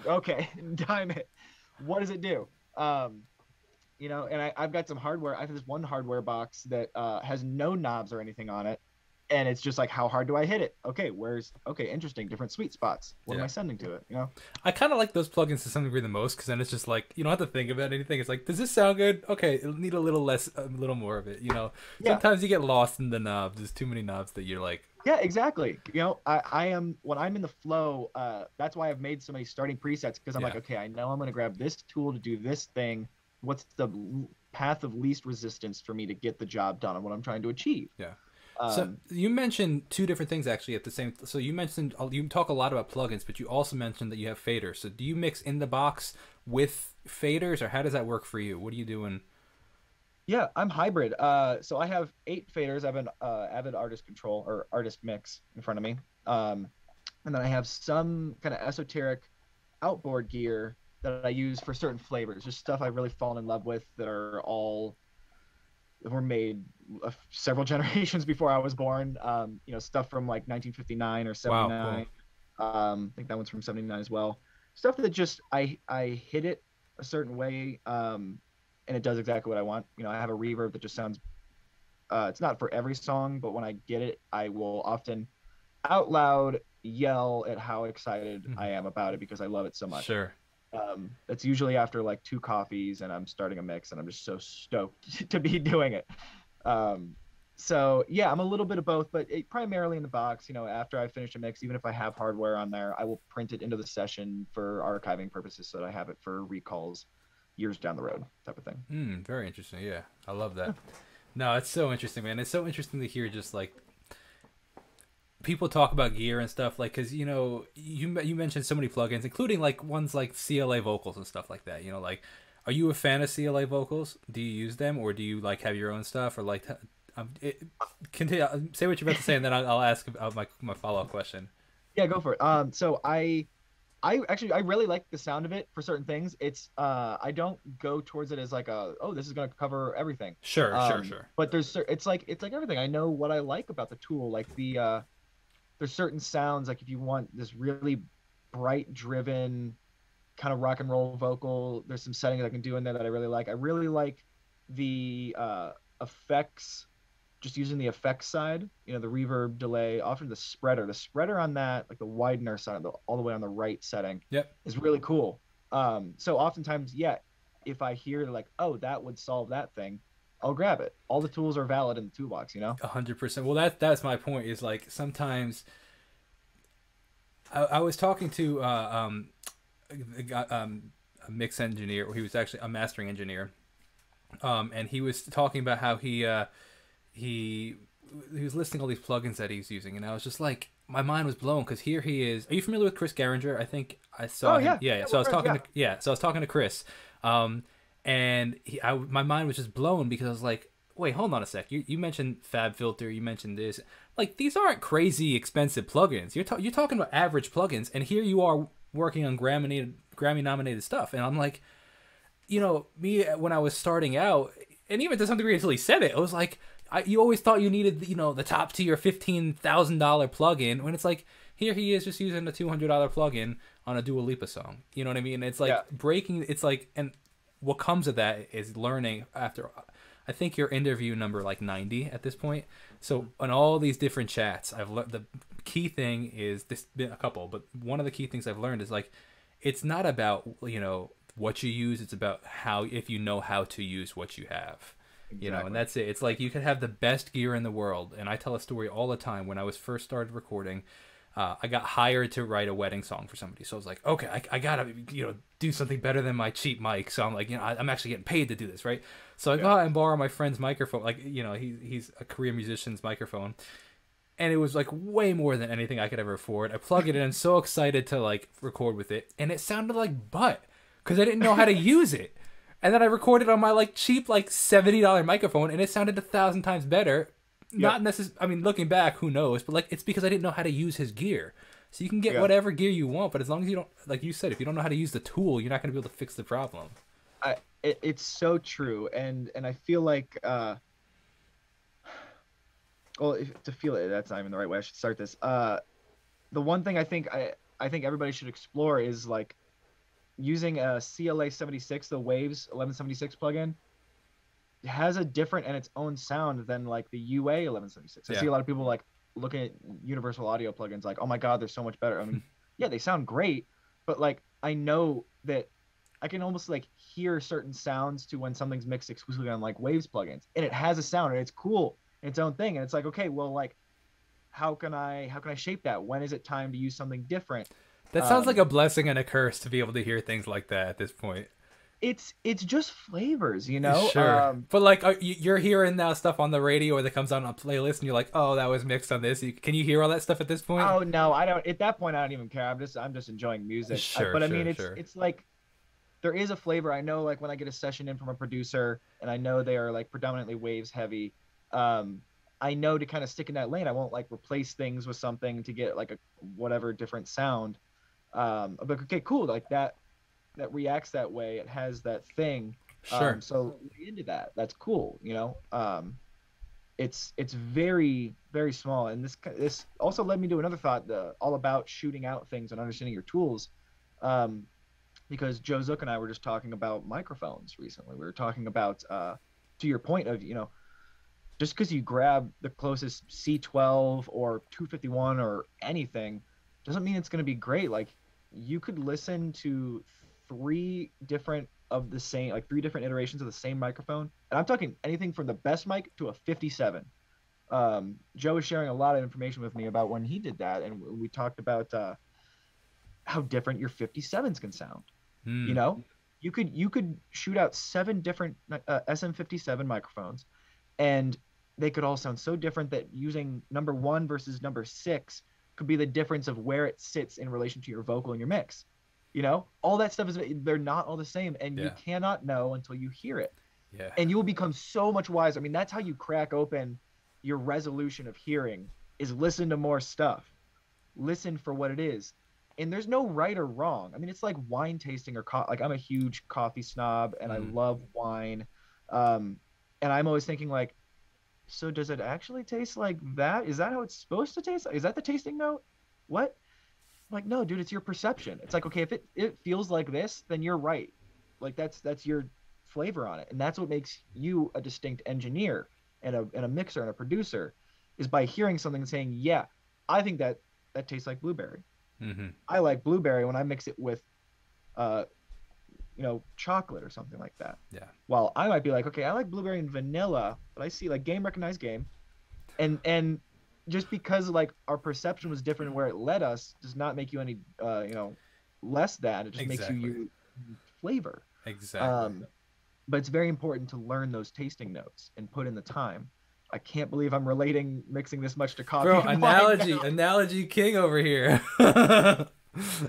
Okay, dime it. What does it do? Um, you know, and I, I've got some hardware. I have this one hardware box that uh, has no knobs or anything on it, and it's just like, how hard do I hit it? Okay, where's okay? Interesting, different sweet spots. What yeah. am I sending to it? You know, I kind of like those plugins to some degree the most because then it's just like you don't have to think about anything. It's like, does this sound good? Okay, it'll need a little less, a little more of it. You know, yeah. sometimes you get lost in the knobs. There's too many knobs that you're like. Yeah, exactly. You know, I, I am when I'm in the flow. Uh, that's why I've made so many starting presets because I'm yeah. like, okay, I know I'm going to grab this tool to do this thing. What's the path of least resistance for me to get the job done and what I'm trying to achieve? Yeah. Um, so you mentioned two different things actually at the same. So you mentioned you talk a lot about plugins, but you also mentioned that you have faders. So do you mix in the box with faders, or how does that work for you? What are you doing? Yeah, I'm hybrid. Uh, so I have eight faders. I have an uh, Avid Artist Control or Artist Mix in front of me. Um, and then I have some kind of esoteric outboard gear that I use for certain flavors, just stuff I've really fallen in love with that are all were made uh, several generations before I was born. Um, you know, stuff from like nineteen fifty-nine or seventy-nine. Wow, cool. um, I think that one's from seventy-nine as well. Stuff that just I, I hit it a certain way. Um, And it does exactly what I want. You know, I have a reverb that just sounds, uh, it's not for every song, but when I get it, I will often out loud yell at how excited mm-hmm. I am about it because I love it so much. Sure. Um, it's usually after like two coffees and I'm starting a mix and I'm just so stoked to be doing it. Um, so yeah, I'm a little bit of both, but it, primarily in the box, you know, after I finish a mix, even if I have hardware on there, I will print it into the session for archiving purposes so that I have it for recalls years down the road type of thing. Mm, very interesting. Yeah, I love that. No, it's so interesting, man. It's so interesting to hear just like people talk about gear and stuff like, because you know you you mentioned so many plugins, including like ones like C L A vocals and stuff like that. You know, like, are you a fan of C L A vocals? Do you use them, or do you like have your own stuff, or like um, it, continue, say what you're about to say and then I'll, I'll ask about my, my follow-up question. Yeah, go for it. Um so I I actually, I really like the sound of it for certain things. It's, uh, I don't go towards it as like a, oh, this is going to cover everything. Sure, um, sure, sure. But there's, it's like, it's like everything. I know what I like about the tool. Like the, uh, there's certain sounds, like if you want this really bright, driven kind of rock and roll vocal, there's some settings I can do in there that I really like. I really like the, uh, effects, just using the effects side, you know, the reverb, delay, often the spreader. The spreader on that, like the widener side, the, all the way on the right setting, yep. is really cool. Um, so oftentimes, yeah, if I hear like, oh, that would solve that thing, I'll grab it. All the tools are valid in the toolbox, you know? one hundred percent. Well, that, that's my point is like sometimes I, I was talking to uh, um, a, um, a mix engineer, or he was actually a mastering engineer, um, and he was talking about how he... Uh, He he was listing all these plugins that he's using, and I was just like, my mind was blown because here he is. Are you familiar with Chris Gerringer? I think I saw. Oh, him. Yeah, yeah. yeah. So I was talking yeah. to yeah. So I was talking to Chris, um, and he, I, my mind was just blown because I was like, wait, hold on a sec. You you mentioned FabFilter. You mentioned this. Like, these aren't crazy expensive plugins. You're ta you're talking about average plugins, and here you are working on Grammy Grammy nominated stuff. And I'm like, you know, me when I was starting out, and even to some degree until he said it, I was like. I, you always thought you needed, you know, the top tier fifteen thousand dollar plugin when it's like, here he is just using a two hundred dollar plugin on a Dua Lipa song. You know what I mean? It's like yeah. breaking, it's like, and what comes of that is learning after, I think your interview number like ninety at this point. So on all these different chats, I've learned the key thing is this, been a couple, but one of the key things I've learned is like, it's not about, you know, what you use. It's about how, if you know how to use what you have, exactly. you know, and that's it. It's like you could have the best gear in the world. And I tell a story all the time. When I was first started recording, uh, I got hired to write a wedding song for somebody. So I was like, okay, I, I gotta, you know, do something better than my cheap mic. So I'm like, you know, I, I'm actually getting paid to do this. Right. So I go out and borrow my friend's microphone. Like, you know, he, he's a career musician's microphone. And it was like way more than anything I could ever afford. I plug it in, so excited to like record with it, and it sounded like butt because I didn't know how to use it. And then I recorded on my like cheap like seventy dollar microphone, and it sounded a thousand times better. Yep. Not necessarily. I mean, looking back, who knows? But like, it's because I didn't know how to use his gear. So you can get yeah. whatever gear you want, but as long as you don't, like you said, if you don't know how to use the tool, you're not going to be able to fix the problem. I, it, it's so true, and and I feel like. Uh... Well, if, to feel it, that's not even the right way I should start this. Uh, the one thing I think I, I think everybody should explore is like using a C L A seventy-six, the Waves eleven seventy-six plugin, has a different and its own sound than like the U A eleven seventy-six. I yeah. see a lot of people like looking at Universal Audio plugins like, oh my God, they're so much better. I mean, yeah, they sound great, but like I know that I can almost like hear certain sounds to when something's mixed exclusively on like Waves plugins, and it has a sound and it's cool. Its own thing, and it's like, okay, well, like how can i how can i shape that? When is it time to use something different? That sounds um, like a blessing and a curse to be able to hear things like that at this point. It's it's just flavors, you know. Sure. Um, but like are, you're hearing now stuff on the radio or that comes out on a playlist and you're like, oh, that was mixed on this. Can you hear all that stuff at this point? Oh no, I don't. At that point, I don't even care. I'm just i'm just enjoying music. Sure, I, but sure, I mean it's sure. It's like there is a flavor. I know, like when I get a session in from a producer and I know they are like predominantly Waves heavy, Um, I know to kind of stick in that lane. I won't like replace things with something to get like a whatever different sound. Um, but okay, cool. Like that, that reacts that way. It has that thing. Sure. Um, so into that, that's cool. You know, um, it's, it's very, very small. And this, this also led me to another thought, the all about shooting out things and understanding your tools. Um, because Joe Zook and I were just talking about microphones recently. We were talking about, uh, to your point of, you know, just because you grab the closest C twelve or two fifty-one or anything doesn't mean it's going to be great. Like you could listen to three different of the same, like three different iterations of the same microphone. And I'm talking anything from the best mic to a fifty-seven. Um, Joe was sharing a lot of information with me about when he did that. And we talked about uh, how different your fifty-sevens can sound. Hmm. You know, you could, you could shoot out seven different uh, S M fifty-seven microphones, and they could all sound so different that using number one versus number six could be the difference of where it sits in relation to your vocal and your mix. You know, all that stuff is, they're not all the same, and yeah. you cannot know until you hear it. Yeah. And you will become so much wiser. I mean, that's how you crack open your resolution of hearing, is listen to more stuff, listen for what it is. And there's no right or wrong. I mean, it's like wine tasting or co- like I'm a huge coffee snob and mm. I love wine. Um, And I'm always thinking like, so does it actually taste like that? Is that how it's supposed to taste? Is that the tasting note? What? I'm like, no, dude, it's your perception. It's like, okay, if it, it feels like this, then you're right. Like that's that's your flavor on it. And that's what makes you a distinct engineer and a, and a mixer and a producer, is by hearing something and saying, yeah, I think that that tastes like blueberry. Mm-hmm. I like blueberry when I mix it with uh, you know, chocolate or something like that. Yeah. Well, I might be like, okay, I like blueberry and vanilla, but I see like game recognize game. And and just because like our perception was different and where it led us does not make you any, uh, you know, less than. It just exactly. makes you your flavor. Exactly. Um, but it's very important to learn those tasting notes and put in the time. I can't believe I'm relating mixing this much to coffee. Bro, analogy, analogy king over here.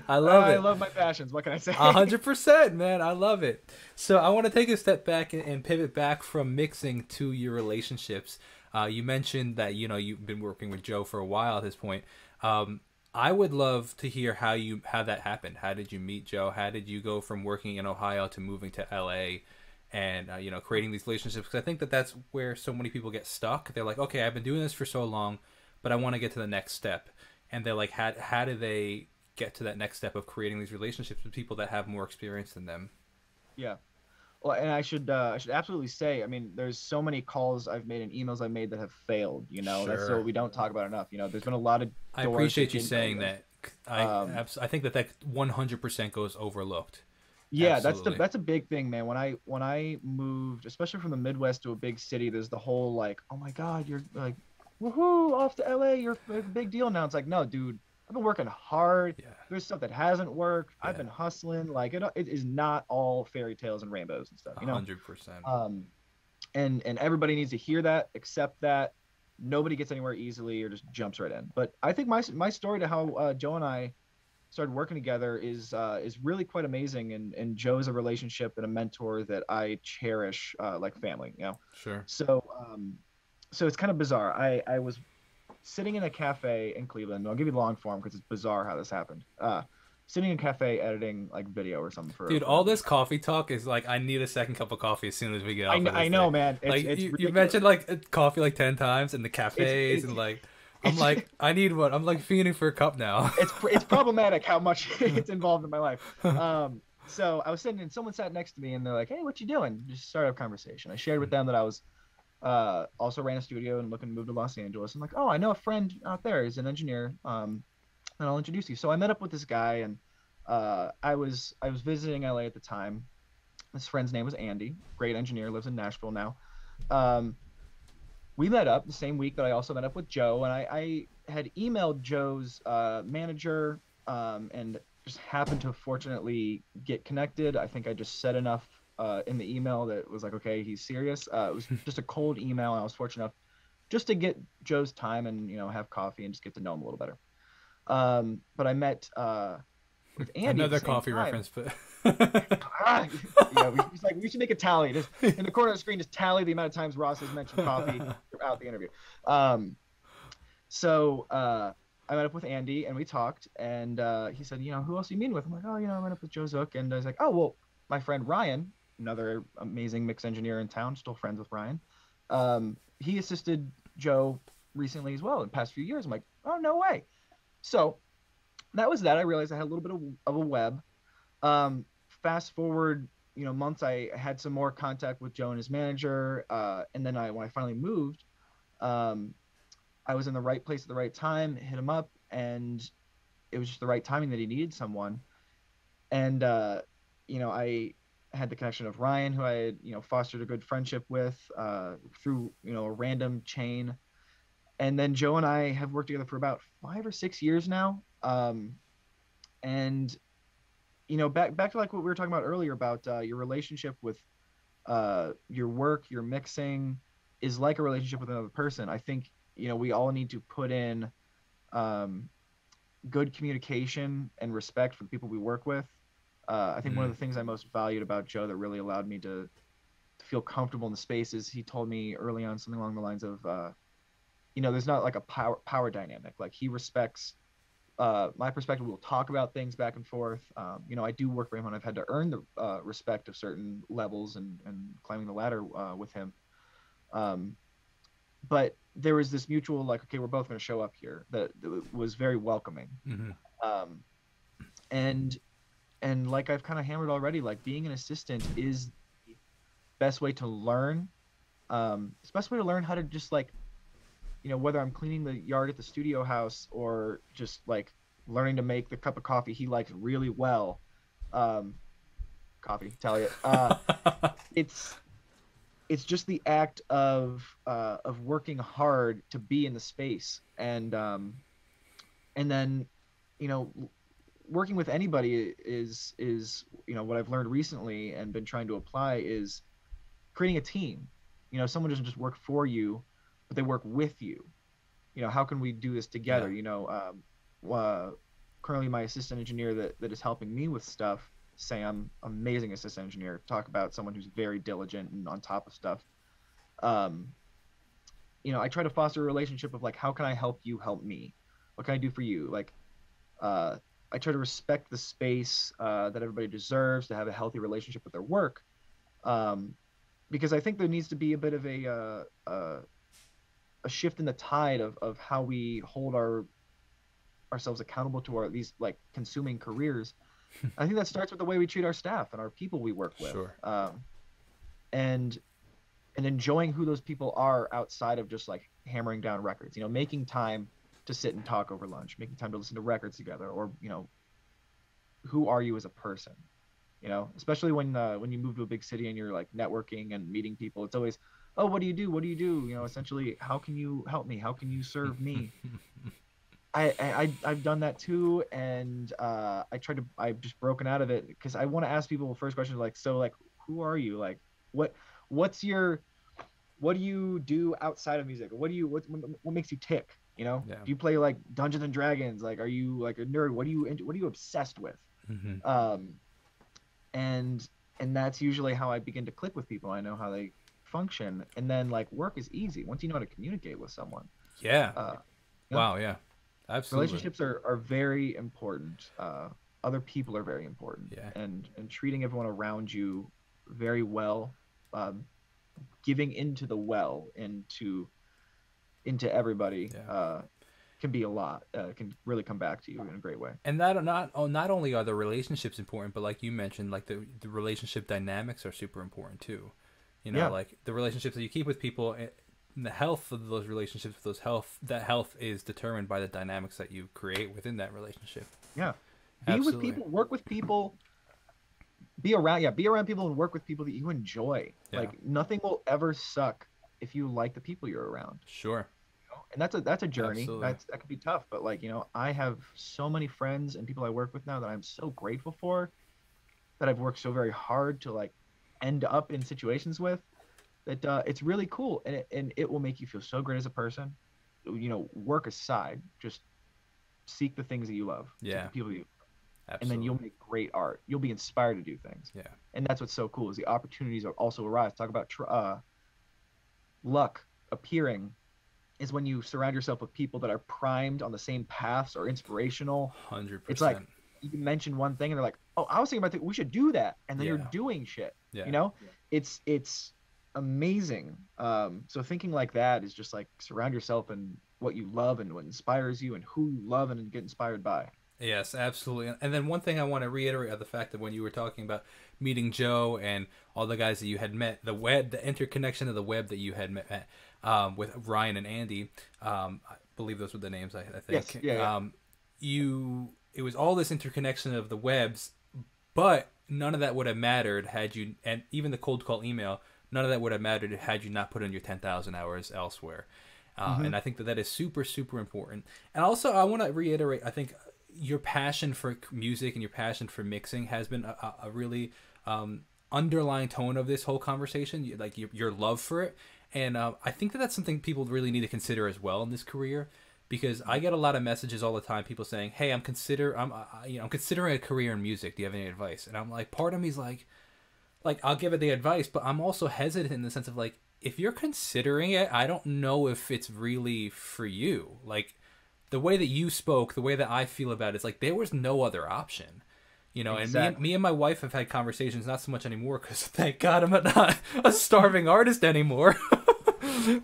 I love uh, it. I love my passions. What can I say? one hundred percent, man. I love it. So I want to take a step back and, and pivot back from mixing to your relationships. Uh, you mentioned that, you know, you've been working with Joe for a while at this point. Um, I would love to hear how you how that happened. How did you meet Joe? How did you go from working in Ohio to moving to L A and, uh, you know, creating these relationships? Because I think that that's where so many people get stuck. They're like, okay, I've been doing this for so long, but I want to get to the next step. And they're like, how, how do they get to that next step of creating these relationships with people that have more experience than them? Yeah. Well, and I should, uh, I should absolutely say, I mean, there's so many calls I've made and emails I've made that have failed, you know, sure. that's what we don't talk about enough. You know, there's been a lot of, I appreciate you saying that. I, um, I think that that one hundred percent goes overlooked. Yeah, Absolutely. that's the, that's a big thing, man. When I when I moved, especially from the Midwest to a big city, there's the whole like, oh my God, you're like, woohoo, off to L A, you're a big deal now. It's like, no, dude, I've been working hard. Yeah. There's stuff that hasn't worked. Yeah. I've been hustling. Like it, it is not all fairy tales and rainbows and stuff. You know, one hundred percent. Um, and and everybody needs to hear that, accept that. Nobody gets anywhere easily or just jumps right in. But I think my my story to how uh, Joe and I started working together is uh, is really quite amazing, and and Joe's a relationship and a mentor that I cherish uh, like family, you know. Sure. So um, so it's kind of bizarre. I I was sitting in a cafe in Cleveland. I'll give you the long form because it's bizarre how this happened. Uh, sitting in a cafe editing like video or something for dude. All this coffee talk is like, I need a second cup of coffee as soon as we get off. I, of this I know, thing. man. It's, like it's you, you mentioned like coffee like ten times and the cafes it's, it's, and like. I'm like, I need one. I'm like fiending for a cup now. It's it's problematic how much it's involved in my life. Um, so I was sitting and someone sat next to me and they're like, hey, what you doing? Just started a conversation. I shared with them that I was uh, also ran a studio and looking to move to Los Angeles. I'm like, oh, I know a friend out there. He's an engineer. Um, and I'll introduce you. So I met up with this guy and uh, I was I was visiting L A at the time. His friend's name was Andy. Great engineer. Lives in Nashville now. Um, We met up the same week that I also met up with Joe, and I, I had emailed Joe's uh, manager um, and just happened to fortunately get connected. I think I just said enough uh, in the email that it was like, okay, he's serious. Uh, it was just a cold email, and I was fortunate enough just to get Joe's time and, you know, have coffee and just get to know him a little better. Um, but I met uh, with Andy. Another coffee time. reference, but. ah, yeah, we, he's like, we should make a tally. Just, in the corner of the screen, just tally the amount of times Ross has mentioned coffee throughout the interview. Um, so uh, I met up with Andy and we talked, and uh, he said, you know, who else are you meeting with? I'm like, oh, you know, I met up with Joe Zook, and I was like, oh, well, my friend Ryan, another amazing mix engineer in town, still friends with Ryan. Um, he assisted Joe recently as well in the past few years. I'm like, oh, no way. So that was that. I realized I had a little bit of, of a web. Um, Fast forward, you know, months, I had some more contact with Joe and his manager. Uh, and then I, when I finally moved, um, I was in the right place at the right time, hit him up, and it was just the right timing that he needed someone. And, uh, you know, I had the connection of Ryan, who I had, you know, fostered a good friendship with uh, through, you know, a random chain. And then Joe and I have worked together for about five or six years now. Um, and You know, back back to like what we were talking about earlier about uh, your relationship with uh, your work, your mixing is like a relationship with another person. I think, you know, we all need to put in um, good communication and respect for the people we work with. Uh, I think mm. one of the things I most valued about Joe that really allowed me to, to feel comfortable in the space is he told me early on something along the lines of, uh, you know, there's not like a power power dynamic. Like he respects Uh, my perspective. We'll talk about things back and forth. Um, you know, I do work for him, and I've had to earn the uh, respect of certain levels and, and climbing the ladder uh, with him. Um, but there was this mutual, like, okay, we're both going to show up here. That, that was very welcoming. Mm-hmm. um, and and like I've kind of hammered already, like being an assistant is the best way to learn. Um, it's the best way to learn how to just like. You know, whether I'm cleaning the yard at the studio house or just like learning to make the cup of coffee he likes really well, um, coffee, tell you, uh, it's it's just the act of uh, of working hard to be in the space, and um, and then, you know, working with anybody is is you know what I've learned recently and been trying to apply is creating a team. You know, someone doesn't just work for you. But they work with you. You know, how can we do this together? Yeah. You know, um, uh, currently my assistant engineer that, that is helping me with stuff, Sam, amazing assistant engineer. Talk about someone who's very diligent and on top of stuff. Um, you know, I try to foster a relationship of like, how can I help you help me? What can I do for you? Like, uh, I try to respect the space uh, that everybody deserves to have a healthy relationship with their work. Um, because I think there needs to be a bit of a, uh, uh, a shift in the tide of, of how we hold our ourselves accountable to our these like consuming careers. I think that starts with the way we treat our staff and our people we work with. Sure. Um, and and enjoying who those people are outside of just like hammering down records, you know, making time to sit and talk over lunch, making time to listen to records together, or, you know, who are you as a person? you know, especially when uh, when you move to a big city and you're like networking and meeting people, it's always, oh, what do you do? What do you do? You know, essentially, how can you help me? How can you serve me? I, I, I've done that too. And uh, I tried to, I've just broken out of it because I want to ask people the first question, like, so like, who are you? Like, what, what's your, what do you do outside of music? What do you, what, what makes you tick? You know, yeah. Do you play like Dungeons and Dragons? Like, are you like a nerd? What do you, what are you obsessed with? Mm-hmm. Um, and, and that's usually how I begin to click with people. I know how they function. And then like work is easy once you know how to communicate with someone. Yeah. Uh, you know, wow. Yeah. Absolutely. Relationships are, are very important. Uh, other people are very important. Yeah. And and treating everyone around you very well, um, giving into the well into into everybody yeah. uh, can be a lot. Uh, can really come back to you in a great way. And that not oh, not only are the relationships important, but like you mentioned, like the the relationship dynamics are super important too. You know, yeah. like the relationships that you keep with people. It, the health of those relationships, those health, that health is determined by the dynamics that you create within that relationship. Yeah. Be Absolutely. with people, work with people, be around, yeah, be around people and work with people that you enjoy. Yeah. Like nothing will ever suck if you like the people you're around. Sure. You know? And that's a, that's a journey. Absolutely. That's, that could be tough, but like, you know, I have so many friends and people I work with now that I'm so grateful for, that I've worked so very hard to like end up in situations with. That uh, it's really cool, and it, and it will make you feel so great as a person. You know, work aside, just seek the things that you love. Yeah. The people you love. And then you'll make great art. You'll be inspired to do things. Yeah. And that's what's so cool is the opportunities are also arise. Talk about tr uh, luck appearing is when you surround yourself with people that are primed on the same paths or inspirational. one hundred percent. It's like you mention one thing and they're like, oh, I was thinking about that. We should do that. And then yeah. you're doing shit. Yeah. You know, yeah. it's it's. amazing. Um so thinking like that is just like surround yourself in what you love and what inspires you and who you love and get inspired by. Yes, absolutely. And then one thing I want to reiterate of the fact that when you were talking about meeting Joe and all the guys that you had met, the web, the interconnection of the web that you had met um with Ryan and Andy, um I believe those were the names, I, I think. Yes, yeah, yeah. um you it was all this interconnection of the webs, but none of that would have mattered had you, and even the cold call email, none of that would have mattered had you not put in your ten thousand hours elsewhere. Uh, mm-hmm. And I think that that is super, super important. And also, I want to reiterate, I think your passion for music and your passion for mixing has been a, a really um, underlying tone of this whole conversation, you, like your, your love for it. And uh, I think that that's something people really need to consider as well in this career, because I get a lot of messages all the time, people saying, hey, I'm, consider, I'm, I, you know, I'm considering a career in music. Do you have any advice? And I'm like, part of me is like, Like, I'll give it the advice, but I'm also hesitant in the sense of, like, if you're considering it, I don't know if it's really for you. Like, the way that you spoke, the way that I feel about it, it's like there was no other option, you know? Exactly. And me, me and my wife have had conversations, not so much anymore, because thank God I'm not a starving artist anymore.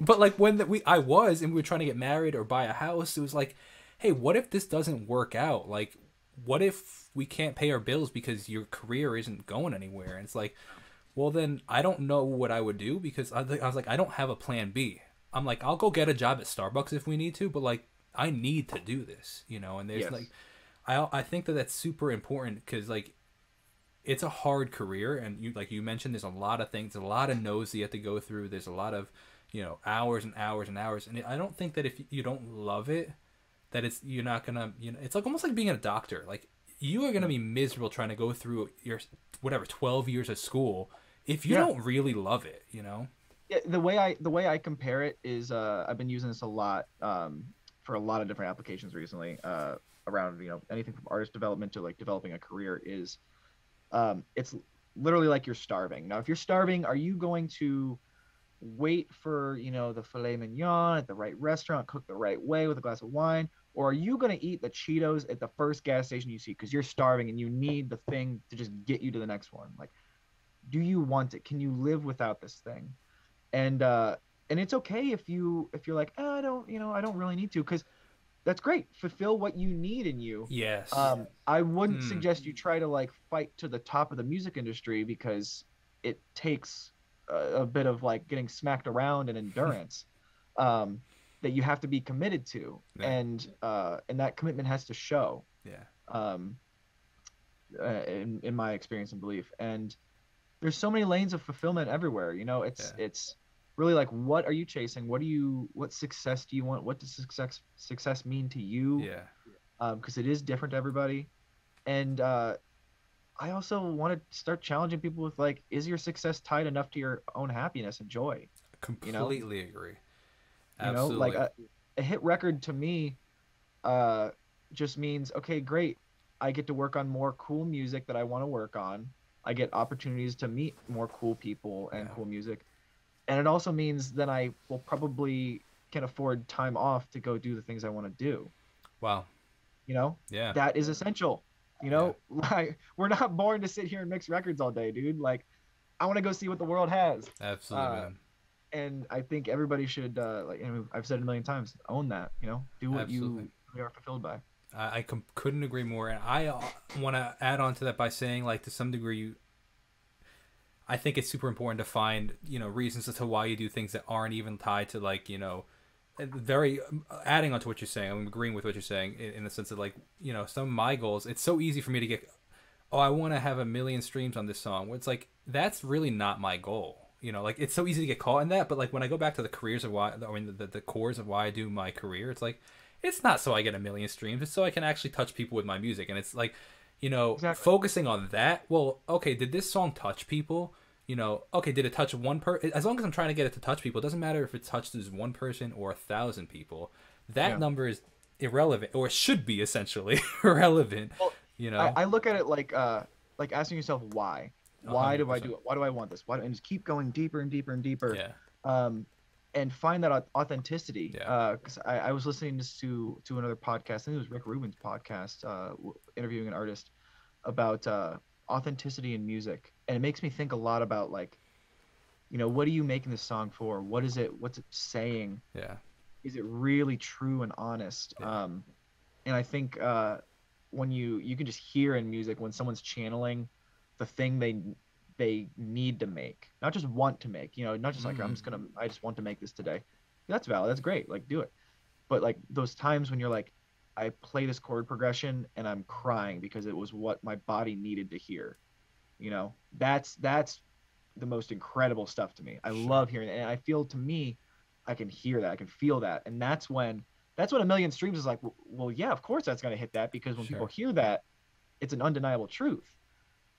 But, like, when the, we I was and we were trying to get married or buy a house, it was like, hey, what if this doesn't work out? Like, what if we can't pay our bills because your career isn't going anywhere? And it's like, well, then I don't know what I would do, because I, I was like, I don't have a plan B. I'm like, I'll go get a job at Starbucks if we need to, but like, I need to do this, you know? And there's yes. like, I, I think that that's super important, because like, it's a hard career. And you, like you mentioned, there's a lot of things, a lot of no's that you have to go through. There's a lot of, you know, hours and hours and hours. And I don't think that if you don't love it, that it's, you're not gonna, you know, it's like almost like being a doctor. Like, you are gonna be miserable trying to go through your whatever twelve years of school if you yeah. don't really love it, you know. Yeah, the way I the way I compare it is, uh, I've been using this a lot um, for a lot of different applications recently, uh, around you know anything from artist development to like developing a career. Is um, it's literally like you're starving. Now, if you're starving, are you going to wait for you know the filet mignon at the right restaurant, cooked the right way with a glass of wine? Or are you going to eat the Cheetos at the first gas station you see because you're starving and you need the thing to just get you to the next one? Like, do you want it? Can you live without this thing? And uh, and it's okay if you if you're like, oh, I don't, you know, I don't really need to, because that's great. Fulfill what you need in you. Yes. Um, I wouldn't mm. suggest you try to like fight to the top of the music industry, because it takes a, a bit of like getting smacked around and endurance. um, that you have to be committed to, yeah. and uh, and that commitment has to show. Yeah. Um, uh, in, in my experience and belief. And there's so many lanes of fulfillment everywhere. You know, it's yeah. it's really like, what are you chasing? What do you, what success do you want? What does success success mean to you? Yeah. Um, 'cause it is different to everybody. And uh, I also want to start challenging people with, like, is your success tied enough to your own happiness and joy? Completely you know? agree. Absolutely. You know, like a, a hit record to me uh, just means, okay, great. I get to work on more cool music that I want to work on. I get opportunities to meet more cool people and yeah. cool music. And it also means then I will probably can afford time off to go do the things I want to do. Wow. You know? Yeah. That is essential. You know? Yeah. Like, we're not born to sit here and mix records all day, dude. Like, I want to go see what the world has. Absolutely, uh, man. And I think everybody should, uh, like, I mean, I've said it a million times, own that, you know? Do what Absolutely. you really are fulfilled by. I, I com- couldn't agree more. And I uh, want to add on to that by saying, like, to some degree, you, I think it's super important to find, you know, reasons as to why you do things that aren't even tied to, like, you know, very adding on to what you're saying. I'm agreeing with what you're saying in, in the sense that, like, you know, some of my goals, it's so easy for me to get, oh, I want to have a million streams on this song. It's like, that's really not my goal. You know, like, it's so easy to get caught in that. But, like, when I go back to the careers of why, I mean, the, the, the cores of why I do my career, it's like, it's not so I get a million streams. It's so I can actually touch people with my music. And it's like, you know, exactly. focusing on that. Well, okay, did this song touch people? You know, okay, did it touch one person? As long as I'm trying to get it to touch people, it doesn't matter if it touches one person or a thousand people. That yeah. number is irrelevant, or should be essentially irrelevant. Well, you know, I, I look at it like, uh, like asking yourself why. Why one hundred percent. Do I do it? Why do I want this? Why do, and just keep going deeper and deeper and deeper, yeah. um, and find that authenticity. Because yeah. uh, I, I was listening to to another podcast. I think it was Rick Rubin's podcast, uh, interviewing an artist about uh, authenticity in music, and it makes me think a lot about, like, you know, what are you making this song for? What is it? What's it saying? Yeah, is it really true and honest? Yeah. Um, and I think uh, when you you can just hear in music when someone's channeling the thing they they need to make, not just want to make, you know, not just like, mm. I'm just gonna, I just want to make this today. That's valid, that's great, like, do it. But, like, those times when you're like, I play this chord progression and I'm crying because it was what my body needed to hear, you know, that's that's the most incredible stuff to me. I sure. love hearing it, and I feel, to me, I can hear that, I can feel that, and that's when that's when a million streams is like, well, yeah, of course that's gonna hit that, because when sure. people hear that, it's an undeniable truth.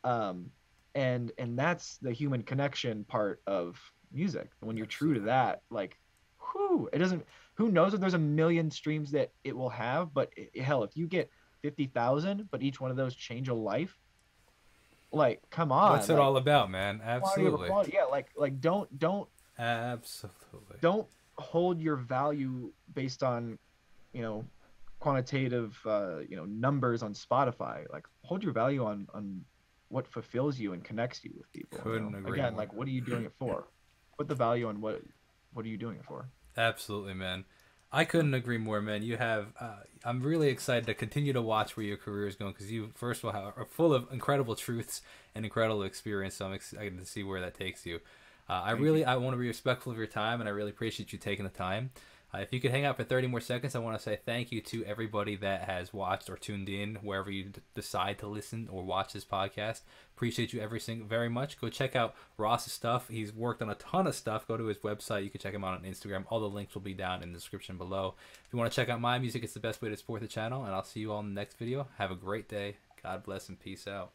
Um, and, and that's the human connection part of music. When you're true to that, like, whoo, it doesn't, who knows if there's a million streams that it will have, but it, hell, if you get fifty thousand, but each one of those change a life, like, come on. What's it like, all about, man? Absolutely. Yeah. Like, like, don't, don't, absolutely. Don't hold your value based on, you know, quantitative, uh, you know, numbers on Spotify, like, hold your value on, on, what fulfills you and connects you with people. Couldn't you know? agree Again, more. Like, what are you doing it for? Put the value on what, what are you doing it for? Absolutely, man. I couldn't agree more, man. You have, uh, I'm really excited to continue to watch where your career is going, because you, first of all, are full of incredible truths and incredible experience. So I'm excited to see where that takes you. Uh, I really, I want to be respectful of your time, and I really appreciate you taking the time. Uh, if you could hang out for thirty more seconds, I want to say thank you to everybody that has watched or tuned in, wherever you d- decide to listen or watch this podcast. Appreciate you every single very much. Go check out Ross's stuff. He's worked on a ton of stuff. Go to his website. You can check him out on Instagram. All the links will be down in the description below. If you want to check out my music, it's the best way to support the channel, and I'll see you all in the next video. Have a great day. God bless and peace out.